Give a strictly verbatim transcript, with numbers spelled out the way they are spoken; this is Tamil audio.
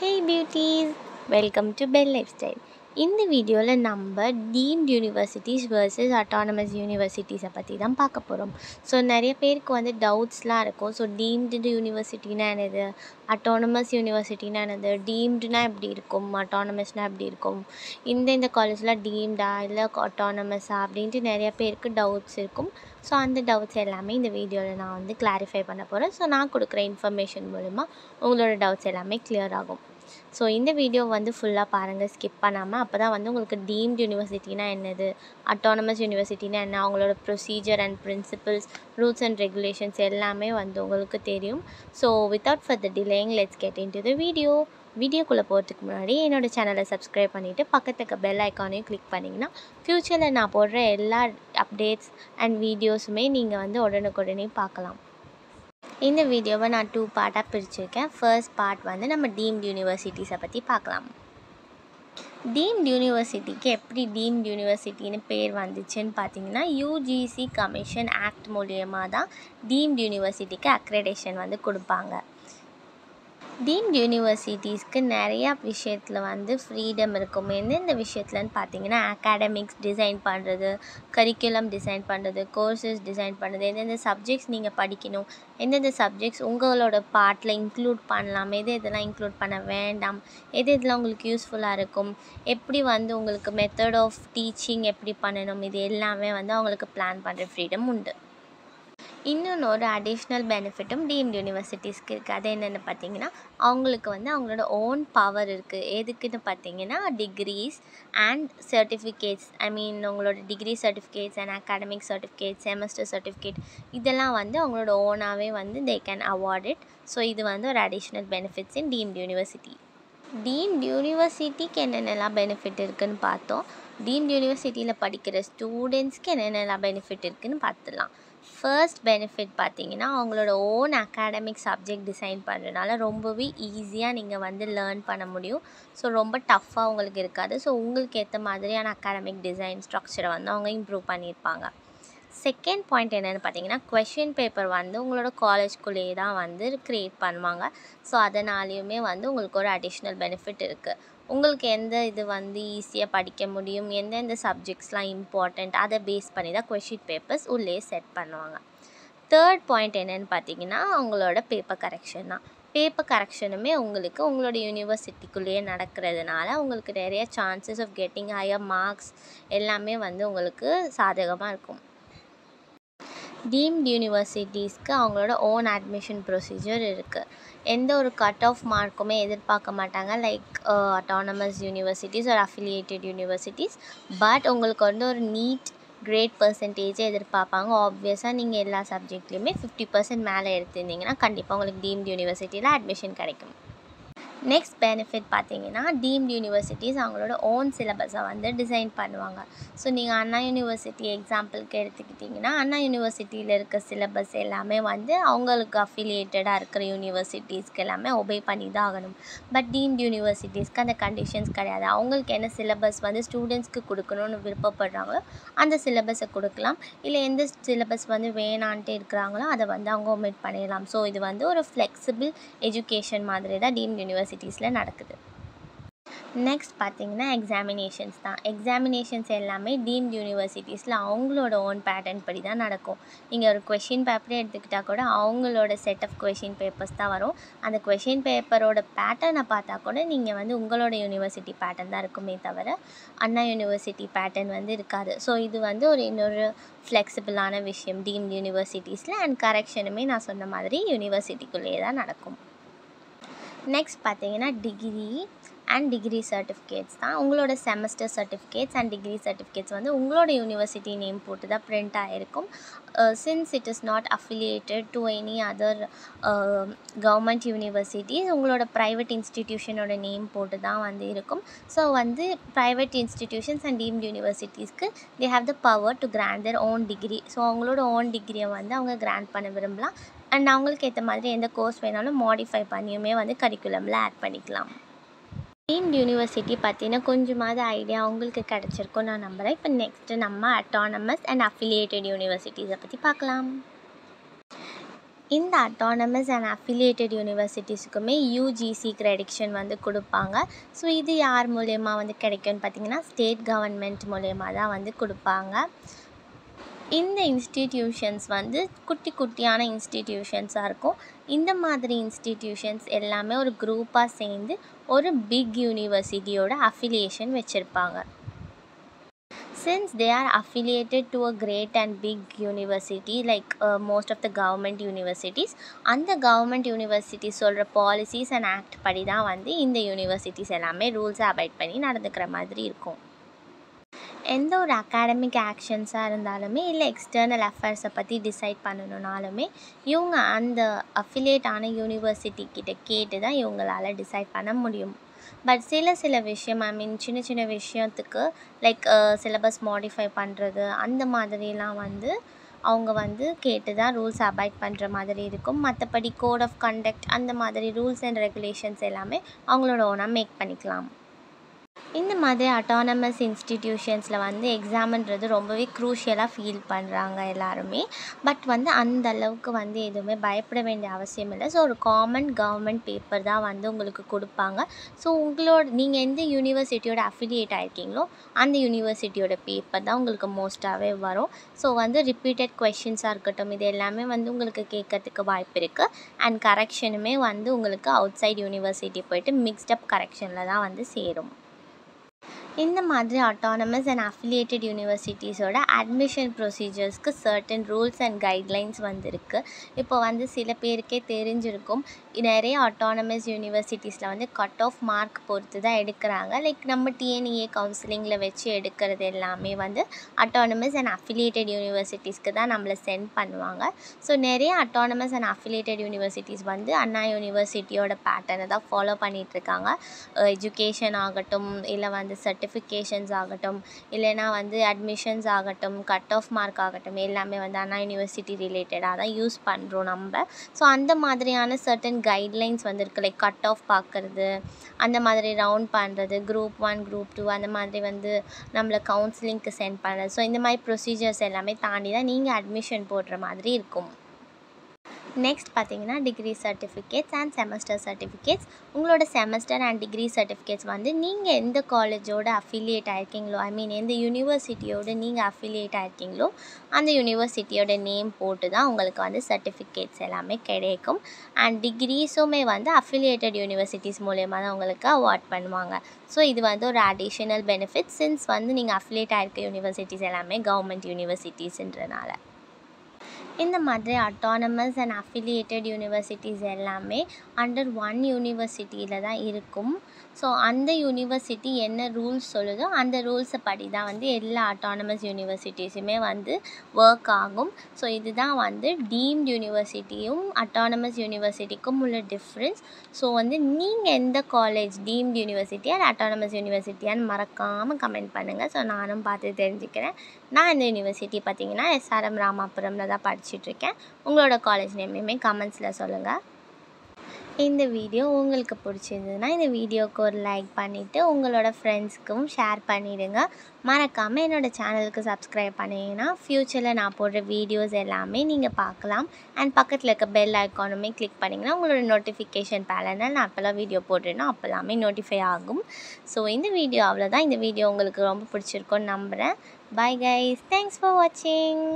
Hey beauties, welcome to Bell Lifestyle. In the video la number deemed universities versus autonomous universities பத்தி தான் பார்க்க போறோம். So நிறைய பேருக்கு வந்து doubtsலாம் இருக்கும். So deemed university னா என்னது? Autonomous university னா என்னது? Deemed னா எப்படி இருக்கும்? Autonomous னா எப்படி இருக்கும்? இந்த இந்த காலேஜ்ல deemed ஆ இல்ல autonomous ஆ அப்படினு நிறைய பேருக்கு doubts இருக்கும். So அந்த doubts எல்லாமே இந்த வீடியோல நான் வந்து clarify பண்ண போறேன். So நான் கொடுக்கிற information மூலமா உங்களோட doubts எல்லாமே clear ஆகும். So in the video vandu fulla paranga skip panama appo da vandu ungalku deemed university na enadhu autonomous university na enna avangaloda procedure and principles rules and regulations ellame vandu ungalku theriyum so without further delaying let's get into the video video ku la poradhukku munadi enoda channel subscribe pannite pakkathuka bell icon ay click pannina future la na podra ella updates and videos ume neenga vandu odanukodane paakalam. In the video, I have two parts. First part is the deemed universities. Deemed university ke eppadi deemed university nu per vanduchenu pathina U G C Commission Act mooliyama da deemed university ku accreditation vandu kodupanga. Deemed universities ku nariya vishayathula vandu freedom irukum. Endha vishayathula nu pathina academics design pandrathu, curriculum design pandrathu, courses design pandrathu, endha subjects neenga padikanum, endha subjects ungaloda part la include pannalam, edha edha include panna vendam, edha edha ungalku useful ah irukum, eppadi vandu ungalku method of teaching eppadi pannanum, idu ellame vandu avangalukku plan pandra freedom undu. இன்னொரு அடிஷ்னல் பெனிஃபிட்டும் டீம்டு யூனிவர்சிட்டிஸ்க்கு இருக்குது. அது என்னென்னு பார்த்தீங்கன்னா அவங்களுக்கு வந்து அவங்களோட ஓன் பவர் இருக்குது. எதுக்குன்னு பார்த்தீங்கன்னா degrees and certificates, I mean அவங்களோட degree certificates and academic certificate, semester certificate இதெல்லாம் வந்து அவங்களோட ஓனாகவே வந்து they can award it. So இது வந்து ஒரு additional benefits in deemed university. Deemed யூனிவர்சிட்டிக்கு என்னென்னலாம் பெனிஃபிட் இருக்குதுன்னு பார்த்தோம். டீம்டு யூனிவர்சிட்டியில் படிக்கிற ஸ்டூடெண்ட்ஸ்க்கு என்னென்னலாம் பெனிஃபிட் இருக்குதுன்னு பார்த்துடலாம். ஃபர்ஸ்ட் பெனிஃபிட் பார்த்தீங்கன்னா அவங்களோட ஓன் அகாடமிக் சப்ஜெக்ட் டிசைன் பண்ணுறதுனால ரொம்பவே ஈஸியாக நீங்கள் வந்து லேர்ன் பண்ண முடியும். ஸோ ரொம்ப டஃப்பாக உங்களுக்கு இருக்காது. ஸோ உங்களுக்கு ஏற்ற மாதிரியான அகாடமிக் டிசைன் ஸ்ட்ரக்சரை வந்து அவங்க இம்ப்ரூவ் பண்ணியிருப்பாங்க. செகண்ட் பாயிண்ட் என்னென்னு பார்த்தீங்கன்னா கொஷின் பேப்பர் வந்து உங்களோட காலேஜ்குள்ளேயே தான் வந்து க்ரியேட் பண்ணுவாங்க. ஸோ அதனாலேயுமே வந்து உங்களுக்கு ஒரு அடிஷ்னல் பெனிஃபிட் இருக்குது. உங்களுக்கு எந்த இது வந்து ஈஸியாக படிக்க முடியும், எந்தெந்த சப்ஜெக்ட்ஸ்லாம் இம்பார்ட்டண்ட் அதை பேஸ் பண்ணி தான் கொஷின் பேப்பர்ஸ் உள்ளே செட் பண்ணுவாங்க. தேர்ட் பாயிண்ட் என்னென்னு பார்த்தீங்கன்னா அவங்களோட பேப்பர் கரெக்ஷன் தான். பேப்பர் கரெக்ஷனுமே உங்களுக்கு உங்களோட யூனிவர்சிட்டிக்குள்ளேயே நடக்கிறதுனால உங்களுக்கு நிறைய chances of getting higher marks எல்லாமே வந்து உங்களுக்கு சாதகமாக இருக்கும். டீம்டு யூனிவர்சிட்டிஸ்க்கு அவங்களோட ஓன் அட்மிஷன் ப்ரொசீஜர் இருக்குது. எந்த ஒரு கட் ஆஃப் மார்க்குமே எதிர்பார்க்க மாட்டாங்க, லைக் அட்டானமஸ் யூனிவர்சிட்டிஸ் ஒரு அஃபிலியேட்டட் யூனிவர்சிட்டிஸ். பட் உங்களுக்கு வந்து ஒரு நீட் கிரேட் பர்சன்டேஜை எதிர்பார்ப்பாங்க. ஆப்வியஸாக நீங்கள் எல்லா சப்ஜெக்ட்லேயுமே ஃபிஃப்டி பர்சன்ட் மேலே எடுத்துருந்தீங்கன்னா கண்டிப்பாக உங்களுக்கு டீம்டு யூனிவர்சிட்டியில் அட்மிஷன் கிடைக்கும். நெக்ஸ்ட் பெனிஃபிட் பார்த்தீங்கன்னா டீம்டு யூனிவர்சிட்டிஸ் அவங்களோட ஓன் சிலபஸை வந்து டிசைன் பண்ணுவாங்க. ஸோ நீங்கள் அண்ணா யூனிவர்சிட்டி எக்ஸாம்பிளுக்கு எடுத்துக்கிட்டிங்கன்னா அண்ணா யூனிவர்சிட்டியில் இருக்க சிலபஸ் எல்லாமே வந்து அவங்களுக்கு அஃபிலியேட்டடாக இருக்கிற யூனிவர்சிட்டிஸ்க்கு எல்லாமே ஒபே பண்ணி தான் ஆகணும். பட் டீம்டு யூனிவர்சிட்டிஸ்க்கு அந்த கண்டிஷன்ஸ் கிடையாது. அவங்களுக்கு என்ன சிலபஸ் வந்து ஸ்டூடெண்ட்ஸ்க்கு கொடுக்கணும்னு விருப்பப்படுறாங்களோ அந்த சிலபஸை கொடுக்கலாம், இல்லை எந்த சிலபஸ் வந்து வேணான்ட்டு இருக்கிறாங்களோ அதை வந்து அவங்க ஒமிட் பண்ணிடலாம். ஸோ இது வந்து ஒரு ஃப்ளெக்சிபிள் எஜுகேஷன் மாதிரி தான் டீம்டு யூனிவர்சிட்டி சிட்டிஸில் நடக்குது. நெக்ஸ்ட் பார்த்தீங்கன்னா எக்ஸாமினேஷன்ஸ் தான். எக்ஸாமினேஷன்ஸ் எல்லாமே டீம்டு யூனிவர்சிட்டிஸில் அவங்களோட ஓன் பேட்டர்ன் படி தான் நடக்கும். நீங்கள் ஒரு கொஷின் பேப்பரே எடுத்துக்கிட்டால் கூட அவங்களோட செட் ஆஃப் கொஷின் பேப்பர்ஸ் தான் வரும். அந்த கொஷின் பேப்பரோட பேட்டர்னை பார்த்தா கூட நீங்கள் வந்து உங்களோட யூனிவர்சிட்டி பேட்டர்ன் தான் இருக்குமே தவிர அண்ணா யூனிவர்சிட்டி பேட்டர்ன் வந்து இருக்காது. ஸோ இது வந்து ஒரு இன்னொரு ஃப்ளெக்சிபிளான விஷயம் டீம்டு யூனிவர்சிட்டிஸில். அண்ட் கரெக்ஷனுமே நான் சொன்ன மாதிரி யூனிவர்சிட்டிக்குள்ளேயே தான் நடக்கும். நெக்ஸ்ட் பார்த்தீங்கன்னா டிகிரி அண்ட் டிகிரி சர்டிஃபிகேட்ஸ் தான். உங்களோட semester certificates and degree certificates வந்து உங்களோட யூனிவர்சிட்டி நேம் போட்டு தான் பிரிண்ட் ஆகிருக்கும். Since it is not affiliated to any other government universities உங்களோட ப்ரைவேட் இன்ஸ்டிடியூஷனோட நேம் போட்டு தான் வந்து இருக்கும். ஸோ வந்து ப்ரைவேட் இன்ஸ்டிடியூஷன்ஸ் அண்ட் டீம்டு யூனிவர்சிட்டிஸ்க்கு they have the power to grant their own degree. So அவங்களோட ஓன் டிகிரியை வந்து அவங்க கிராண்ட் பண்ண விரும்பலாம். அண்ட் அவங்களுக்கு ஏற்ற மாதிரி எந்த கோர்ஸ் வேணாலும் மாடிஃபை பண்ணியுமே வந்து கரிக்குலமில் ஆட் பண்ணிக்கலாம். டீம்டு யூனிவர்சிட்டி பார்த்தீங்கன்னா கொஞ்சமாவது ஐடியா உங்களுக்கு கிடச்சிருக்கும் நான் நம்புகிறேன். இப்போ நெக்ஸ்ட்டு நம்ம அட்டானமஸ் அண்ட் அஃபிலியேட்டட் யூனிவர்சிட்டிஸை பற்றி பார்க்கலாம். இந்த autonomous and affiliated universities குமே U G C creditation வந்து கொடுப்பாங்க. So இது யார் மூலமா வந்து கிடைக்கும்னு பாத்தீங்கன்னா state government மூலமா தான் வந்து கொடுப்பாங்க. இந்த institutions வந்து குட்டி குட்டியான institutions ஆ இருக்கும். இந்த மாதிரி institutions எல்லாமே ஒரு group-ஆ சேர்ந்து ஒரு big university ஓட affiliation வெச்சிருப்பாங்க. Since they are affiliated to a great and big university like uh, most of the government universities, and the government universities solra policies and act padi da vandu inda universities ellame rules abide panni nadandukra madiri irukum. Endha or academic actions ah irundhalume illa external affairs patti decide pannanunalume ivanga and affiliate ana university kitta kettu da ivangalaala decide panna mudiyum. But சில சில விஷயம் I mean சின்ன சின்ன விஷயத்துக்கு like uh, syllabus modify பண்றது அந்த மாதிரிலாம் வந்து அவங்க வந்து கேட்டு தான் rules abide பண்ற மாதிரி இருக்கும். மத்தபடி code of conduct அந்த மாதிரி rules and regulations எல்லாமே அவங்களோட ஓனா மேக் பண்ணிக்கலாம். இந்த மாதிரி autonomous institutionsல வந்து எக்ஸாம்ன்றது ரொம்பவே crucial-ஆ feel பண்றாங்க எல்லாரும். பட் வந்து அந்த அளவுக்கு வந்து எதுமே பயப்பட வேண்டிய அவசியம் இல்லை. சோ ஒரு common government paper தான் வந்து உங்களுக்கு கொடுப்பாங்க. சோ உங்களோட நீங்க எந்த யுனிவர்சிட்டியோட affiliate ஆயிருக்கீங்களோ அந்த யுனிவர்சிட்டியோட பேப்பர் தான் உங்களுக்கு மோஸ்டாவே வரும். சோ வந்து repeated questions ஆ இருக்கட்டும் இது எல்லாமே வந்து உங்களுக்கு கேட்கிறதுக்கு வாய்ப்பு இருக்கு. and correctionமே வந்து உங்களுக்கு outside university போய்ட்டு mixed up correctionல தான் வந்து சேரும். இந்த மாதிரி autonomous and affiliated universities ஓட admission procedures க்கு certain rules and guidelines வந்திருக்கு. இப்போ வந்து சில பேருக்கே தெரிஞ்சிருக்கும் நிறைய autonomous universitiesல வந்து கட் ஆஃப் மார்க் பொறுத்து தான் எடுக்கறாங்க. லைக் நம்ம T N E A கவுன்சிலிங்ல வெச்சு எடுக்கிறது எல்லாமே வந்து autonomous and affiliated universities க்கு தான் நம்மள சென்ட் பண்ணுவாங்க. சோ நிறைய autonomous and affiliated universities வந்து அண்ணா யுனிவர்சிட்டியோட பேட்டர்னை தான் ஃபாலோ பண்ணிட்டு இருக்காங்க. எஜுகேஷன் ஆகட்டும் இல்ல வந்து certifications ஆகட்டும் இல்லனா வந்து admissions ஆகட்டும் கட் ஆஃப் மார்க் ஆகட்டும் எல்லாமே வந்து அண்ணா யுனிவர்சிட்டி ரிலேட்டடா தான் யூஸ் பண்றோம் நம்ம. சோ அந்த மாதிரியான certain guidelines வந்திருக்கு. லைக் கட் ஆஃப் பார்க்கிறது அந்த மாதிரி ரவுண்ட் பண்றது group one group two அந்த மாதிரி வந்து நம்மள கவுன்சிலிங்க்கு சென்ட் பண்றது. சோ இந்த மாதிரி procedures எல்லாமே தாண்டி தான் நீங்க admission போடுற மாதிரி இருக்கும். நெக்ஸ்ட் பார்த்தீங்கன்னா degree certificates and semester certificates. உங்களோட செமஸ்டர் அண்ட் டிகிரி சர்டிஃபிகேட்ஸ் வந்து நீங்கள் எந்த காலேஜோட அஃபிலியேட் ஆயிருக்கீங்களோ ஐ மீன் எந்த யூனிவர்சிட்டியோட நீங்கள் அஃபிலியேட் ஆயிருக்கீங்களோ அந்த யூனிவர்சிட்டியோட நேம் போட்டு தான் உங்களுக்கு வந்து சர்டிஃபிகேட்ஸ் எல்லாமே கிடைக்கும். அண்ட் டிகிரிஸுமே வந்து அஃபிலியேட்டட் யூனிவர்சிட்டிஸ் மூலயமா தான் உங்களுக்கு அவார்ட் பண்ணுவாங்க. ஸோ இது வந்து ஒரு அடிஷ்னல் பெனிஃபிட் சின்ஸ் வந்து நீங்கள் அஃபிலியேட் ஆயிருக்க யூனிவர்சிட்டிஸ் எல்லாமே கவர்மெண்ட் யூனிவர்சிட்டிஸ்ன்றனால. இந்த மாதிரி autonomous and affiliated universities எல்லாமே under one university-ல தான் இருக்கும். ஸோ அந்த யூனிவர்சிட்டி என்ன ரூல்ஸ் சொல்லுதோ அந்த ரூல்ஸை படி தான் வந்து எல்லா autonomous universities-உமே வந்து ஒர்க் ஆகும். ஸோ இதுதான் வந்து டீம்டு யூனிவர்சிட்டியும் autonomous university-க்கும் உள்ள டிஃப்ரென்ஸ். ஸோ வந்து நீங்கள் எந்த college deemed university and autonomous யூனிவர்சிட்டியான்னு மறக்காமல் கமெண்ட் பண்ணுங்கள். ஸோ நானும் பார்த்து தெரிஞ்சுக்கிறேன். நான் இந்த யூனிவர்சிட்டி பார்த்தீங்கன்னா S R M ராமாபுரமில் தான் படிச்சுட்ருக்கேன். உங்களோட காலேஜ் நேமையுமே கமெண்ட்ஸில் சொல்லுங்கள். இந்த வீடியோ உங்களுக்கு பிடிச்சிருந்ததுன்னா இந்த வீடியோவுக்கு ஒரு லைக் பண்ணிவிட்டு உங்களோட ஃப்ரெண்ட்ஸ்க்கும் ஷேர் பண்ணிவிடுங்க. மறக்காமல் என்னோடய சேனலுக்கு சப்ஸ்கிரைப் பண்ணிங்கன்னா ஃப்யூச்சரில் நான் போடுற வீடியோஸ் எல்லாமே நீங்கள் பார்க்கலாம். அண்ட் பக்கத்தில் இருக்க பெல் ஐக்கானுமே கிளிக் பண்ணிங்கன்னா உங்களோட நோட்டிஃபிகேஷன் பேலனால் நான் அப்போல்லாம் வீடியோ போடுறேன்னா அப்போல்லாமே நோட்டிஃபை ஆகும். ஸோ இந்த வீடியோ அவ்வளோதான். இந்த வீடியோ உங்களுக்கு ரொம்ப பிடிச்சிருக்கோன்னு நம்புகிறேன். Bye guys, thanks for watching.